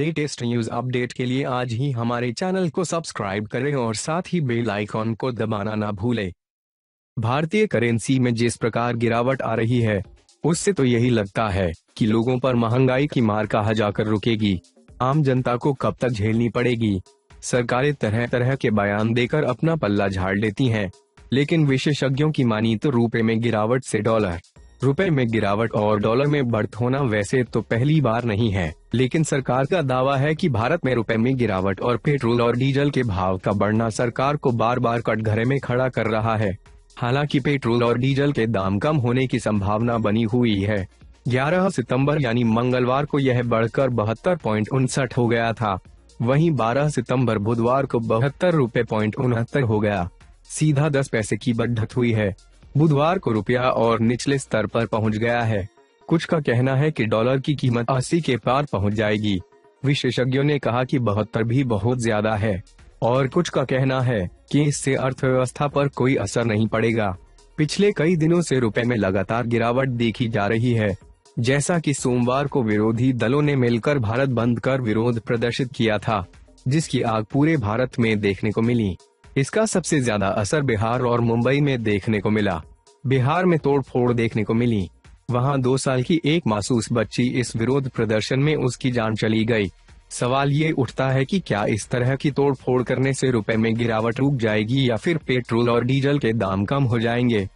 Latest news update के लिए आज ही हमारे चैनल को सब्सक्राइब करें और साथ ही बेल आइकॉन को दबाना ना भूलें। भारतीय करेंसी में जिस प्रकार गिरावट आ रही है उससे तो यही लगता है कि लोगों पर महंगाई की मार कहा जाकर रुकेगी। आम जनता को कब तक झेलनी पड़ेगी। सरकारें तरह तरह के बयान देकर अपना पल्ला झाड़ लेती हैं, लेकिन विशेषज्ञों की मानी तो रुपए में गिरावट से डॉलर, रुपए में गिरावट और डॉलर में बढ़त होना वैसे तो पहली बार नहीं है, लेकिन सरकार का दावा है कि भारत में रुपए में गिरावट और पेट्रोल और डीजल के भाव का बढ़ना सरकार को बार बार कटघरे में खड़ा कर रहा है। हालांकि पेट्रोल और डीजल के दाम कम होने की संभावना बनी हुई है। 11 सितंबर यानी मंगलवार को यह बढ़कर 72.59 हो गया था, वहीं 12 सितंबर बुधवार को 72.69 हो गया। सीधा 10 पैसे की बढ़त हुई है। बुधवार को रुपया और निचले स्तर पर पहुंच गया है। कुछ का कहना है कि डॉलर की कीमत 80 के पार पहुंच जाएगी। विशेषज्ञों ने कहा कि 72 भी बहुत ज्यादा है और कुछ का कहना है कि इससे अर्थव्यवस्था पर कोई असर नहीं पड़ेगा। पिछले कई दिनों से रुपए में लगातार गिरावट देखी जा रही है। जैसा कि सोमवार को विरोधी दलों ने मिलकर भारत बंद कर विरोध प्रदर्शित किया था, जिसकी आग पूरे भारत में देखने को मिली। इसका सबसे ज्यादा असर बिहार और मुंबई में देखने को मिला। बिहार में तोड़फोड़ देखने को मिली। वहां 2 साल की एक मासूस बच्ची इस विरोध प्रदर्शन में उसकी जान चली गई। सवाल ये उठता है कि क्या इस तरह की तोड़फोड़ करने से रुपए में गिरावट रुक जाएगी या फिर पेट्रोल और डीजल के दाम कम हो जाएंगे।